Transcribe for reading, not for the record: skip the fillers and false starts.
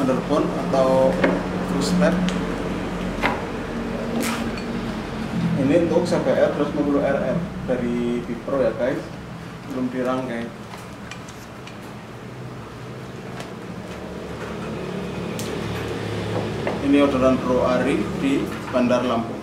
underbone atau cruise map. Ini untuk CBR250RR dari B'Pro ya guys, belum dirangkai. Ini orderan Bro Ari di Bandar Lampung.